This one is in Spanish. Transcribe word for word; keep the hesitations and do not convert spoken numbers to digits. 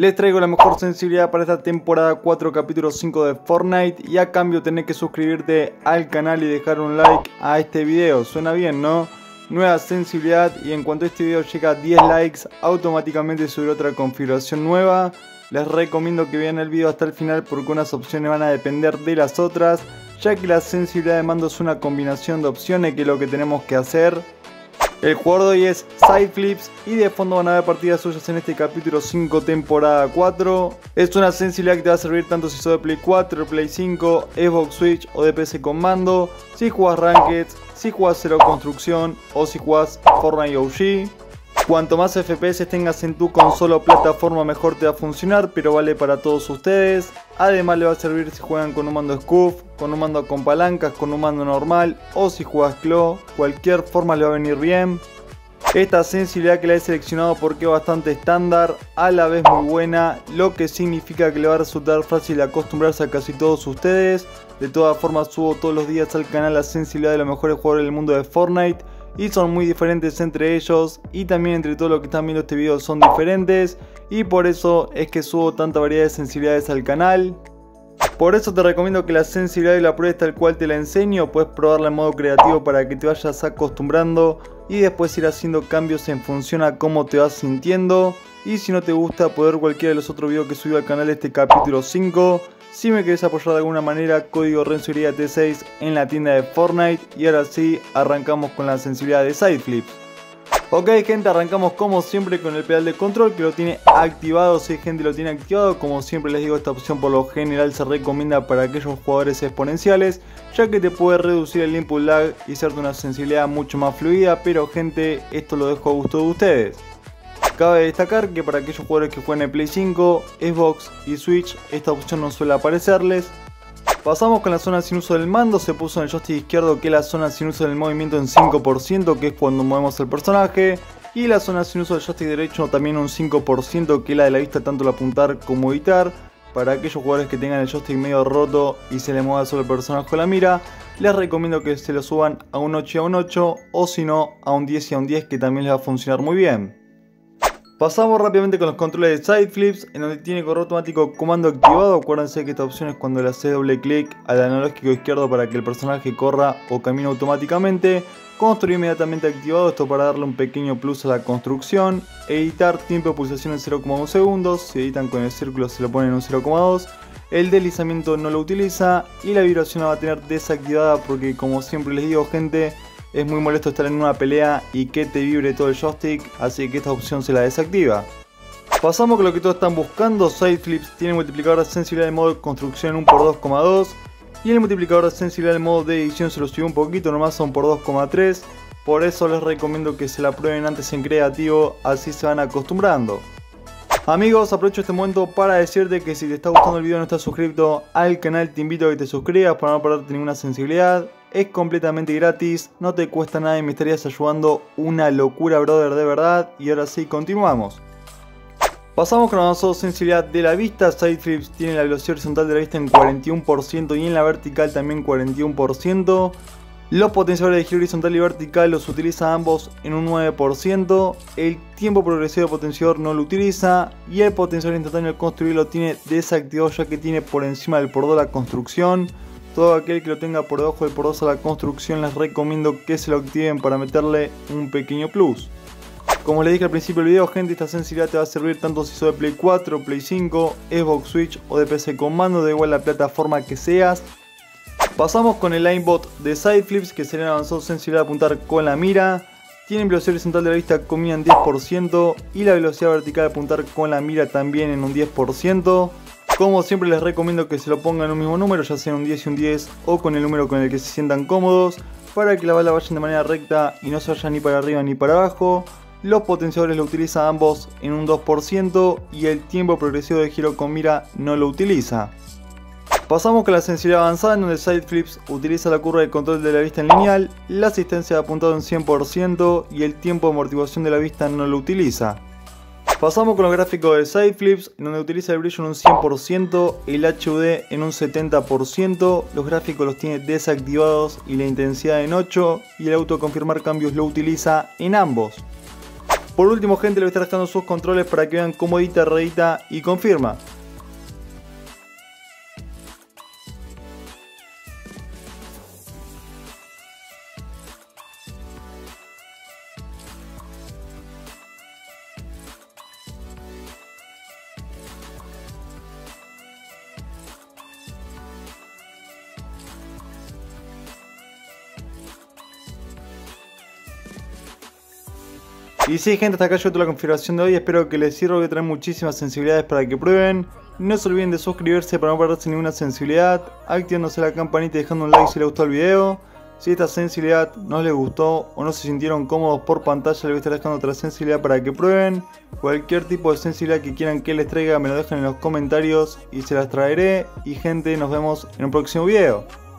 Les traigo la mejor sensibilidad para esta temporada cuatro, capítulo cinco de Fortnite. Y a cambio tenés que suscribirte al canal y dejar un like a este video. Suena bien, ¿no? Nueva sensibilidad, y en cuanto a este video llega a diez likes, automáticamente subiré otra configuración nueva. Les recomiendo que vean el video hasta el final porque unas opciones van a depender de las otras, ya que la sensibilidad de mando es una combinación de opciones, que es lo que tenemos que hacer. El jugador de hoy es SideFlips y de fondo van a ver partidas suyas en este capítulo cinco temporada cuatro. Es una sensibilidad que te va a servir tanto si sos de Play cuatro, Play cinco, Xbox, Switch o de P C con mando, si jugás Ranked, si jugás Zero Construcción o si jugás Fortnite O G. Cuanto más F P S tengas en tu consola o plataforma, mejor te va a funcionar, pero vale para todos ustedes. Además le va a servir si juegan con un mando scuff, con un mando con palancas, con un mando normal o si juegas claw. Cualquier forma le va a venir bien. Esta sensibilidad que la he seleccionado porque es bastante estándar, a la vez muy buena, lo que significa que le va a resultar fácil acostumbrarse a casi todos ustedes. De todas formas, subo todos los días al canal la sensibilidad de los mejores jugadores del mundo de Fortnite, y son muy diferentes entre ellos, y también entre todos los que están viendo este video son diferentes, y por eso es que subo tanta variedad de sensibilidades al canal. Por eso te recomiendo que la sensibilidad y la pruebes tal cual te la enseño. Puedes probarla en modo creativo para que te vayas acostumbrando y después ir haciendo cambios en función a cómo te vas sintiendo. Y si no te gusta, puedes ver cualquiera de los otros videos que subí al canal de este capítulo cinco. Si me querés apoyar de alguna manera, código Renzo Iría T seis en la tienda de Fortnite. Y ahora sí, arrancamos con la sensibilidad de SideFlips. Ok gente, arrancamos como siempre con el pedal de control, que lo tiene activado. Si gente lo tiene activado, como siempre les digo, esta opción por lo general se recomienda para aquellos jugadores exponenciales, ya que te puede reducir el input lag y hacerte una sensibilidad mucho más fluida. Pero gente, esto lo dejo a gusto de ustedes. Cabe destacar que para aquellos jugadores que juegan en Play cinco, Xbox y Switch, esta opción no suele aparecerles. Pasamos con la zona sin uso del mando. Se puso en el joystick izquierdo, que es la zona sin uso del movimiento en cinco por ciento, que es cuando movemos el personaje, y la zona sin uso del joystick derecho también un cinco por ciento, que es la de la vista, tanto la apuntar como evitar. Para aquellos jugadores que tengan el joystick medio roto y se les mueva solo el personaje con la mira, les recomiendo que se lo suban a un ocho y a un ocho, o si no a un diez y a un diez, que también les va a funcionar muy bien. Pasamos rápidamente con los controles de SideFlips, en donde tiene correo automático comando activado. Acuérdense que esta opción es cuando le haces doble clic al analógico izquierdo para que el personaje corra o camine automáticamente. Construir inmediatamente activado, esto para darle un pequeño plus a la construcción. Editar, tiempo de pulsación en cero coma uno segundos, si editan con el círculo se lo ponen en un cero coma dos. El deslizamiento no lo utiliza, y la vibración la va a tener desactivada porque, como siempre les digo gente, es muy molesto estar en una pelea y que te vibre todo el joystick, así que esta opción se la desactiva. Pasamos con lo que todos están buscando. SideFlips tiene el multiplicador de sensibilidad de modo de construcción en uno por dos coma dos, y el multiplicador de sensibilidad de modo de edición se lo subió un poquito, nomás son por dos coma tres. Por eso les recomiendo que se la prueben antes en creativo, así se van acostumbrando. Amigos, aprovecho este momento para decirte que si te está gustando el video y no estás suscrito al canal, te invito a que te suscribas para no perderte ninguna sensibilidad. Es completamente gratis, no te cuesta nada y me estarías ayudando una locura, brother, de verdad. Y ahora sí, continuamos. Pasamos con la sensibilidad de la vista. SideFlips tiene la velocidad horizontal de la vista en cuarenta y uno por ciento y en la vertical también cuarenta y uno por ciento. Los potenciadores de giro horizontal y vertical los utiliza ambos en un nueve por ciento. El tiempo progresivo del potenciador no lo utiliza, y el potenciador instantáneo al construir lo tiene desactivado, ya que tiene por encima del por dos la construcción. Todo aquel que lo tenga por debajo del por dos a la construcción, les recomiendo que se lo activen para meterle un pequeño plus. Como les dije al principio del video gente, esta sensibilidad te va a servir tanto si sos de Play cuatro, Play cinco, Xbox, Switch o de P C con mando, da igual la plataforma que seas. Pasamos con el aimbot de SideFlips, que sería avanzado sensibilidad de apuntar con la mira. Tiene velocidad horizontal de la vista comida en diez por ciento y la velocidad vertical de apuntar con la mira también en un diez por ciento. Como siempre les recomiendo que se lo pongan en un mismo número, ya sea un diez y un diez, o con el número con el que se sientan cómodos, para que la bala vayan de manera recta y no se vayan ni para arriba ni para abajo. Los potenciadores lo utilizan ambos en un dos por ciento y el tiempo progresivo de giro con mira no lo utiliza. Pasamos con la sensibilidad avanzada, en donde SideFlips utiliza la curva de control de la vista en lineal, la asistencia de apuntado en cien por ciento y el tiempo de amortiguación de la vista no lo utiliza. Pasamos con los gráficos de SideFlips, donde utiliza el brillo en un cien por ciento, el H U D en un setenta por ciento, los gráficos los tiene desactivados y la intensidad en ocho, y el autoconfirmar cambios lo utiliza en ambos. Por último, gente, le voy a estar dejando sus controles para que vean cómo edita, reedita y confirma. Y sí, gente, hasta acá llegó toda la configuración de hoy. Espero que les sirva, voy a traer muchísimas sensibilidades para que prueben. No se olviden de suscribirse para no perderse ninguna sensibilidad, activándose la campanita y dejando un like si les gustó el video. Si esta sensibilidad no les gustó o no se sintieron cómodos por pantalla, les voy a estar dejando otra sensibilidad para que prueben. Cualquier tipo de sensibilidad que quieran que les traiga, me lo dejen en los comentarios y se las traeré. Y gente, nos vemos en un próximo video.